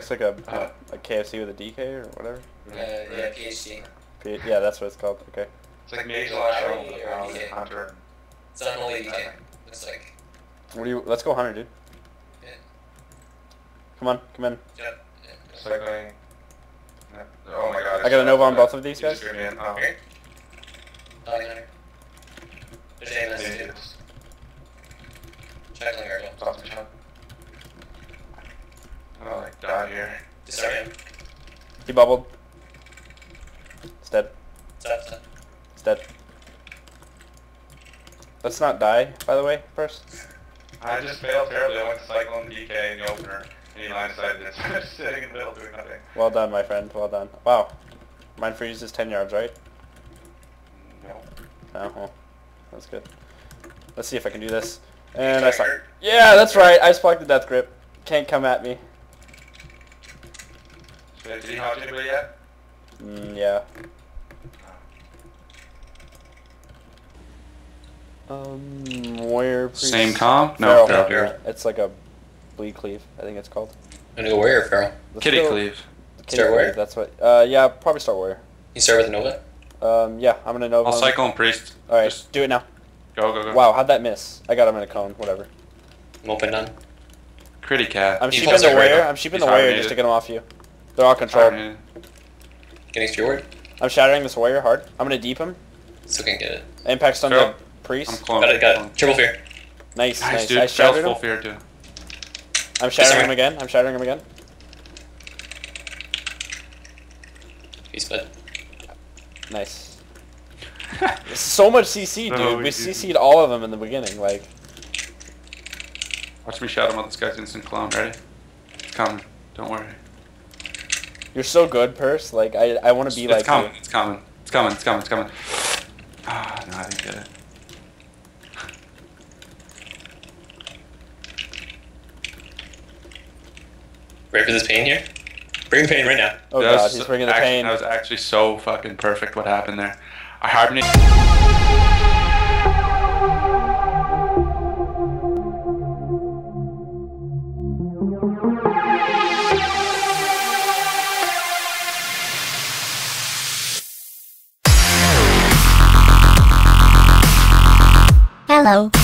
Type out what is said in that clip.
looks like a KFC with a DK or whatever. Yeah, PhD. Yeah, that's what it's called. Okay. It's like maybe or hunter. It's not only DK. It's like. What do you? Let's go hunter, dude. Yeah. Come on, come in. Yep. Yeah. It's like going. No. Oh my god. I got a Nova on both of these guys. Okay. There's off the top. Oh, like down here. Disarm him. He bubbled. It's dead. It's dead. It's dead. It's dead. Let's not die, by the way, first. I just failed terribly. I went to cycle and DK in the opener. And he line-sided it. I'm just sitting in the middle doing nothing. Well done, my friend. Well done. Wow. Mine freeze is 10 yards, right? No. No. Well, that's good. Let's see if I can do this. And I suck. Yeah, that's right. I spiked the death grip. Can't come at me. So did he haunt anybody yet? Yeah. Warrior priest. Same com? No, Feral. Feral. It's like a bleed cleave. I think it's called. And a warrior feral. Kitty cleave. Star warrior. That's what. Yeah, probably Star warrior. You start with a Nova. Yeah, I'm gonna Nova. I'll cycle and priest. All right, just do it now. Go, go, go. Wow, how'd that miss? I got him in a cone, whatever. I'm open none. Critty cat. I'm sheeping the warrior. I'm sheeping the warrior just to get him off you. They're all controlled. Can you see your word? I'm shattering this warrior hard. I'm gonna deep him. Still can't get it. Impact stun the priest. I'm clone. Got it, got it. Triple fear. Nice, nice. Dude. I shattered him. Full fear too. I'm shattering him again. I'm shattering him again. He's dead. Nice. So much CC, dude. No, we CC'd all of them in the beginning, like. Watch me shadow on this guy's instant clone. Ready? It's coming. Don't worry. You're so good, Purse. Like I want to be like. Coming. It's coming. It's coming. It's coming. It's coming. Ah, no, I didn't get it. Ready for this pain here? Bring the pain right now. Oh that god, he's bringing the pain. That was actually so fucking perfect. What happened there? I hardly hello.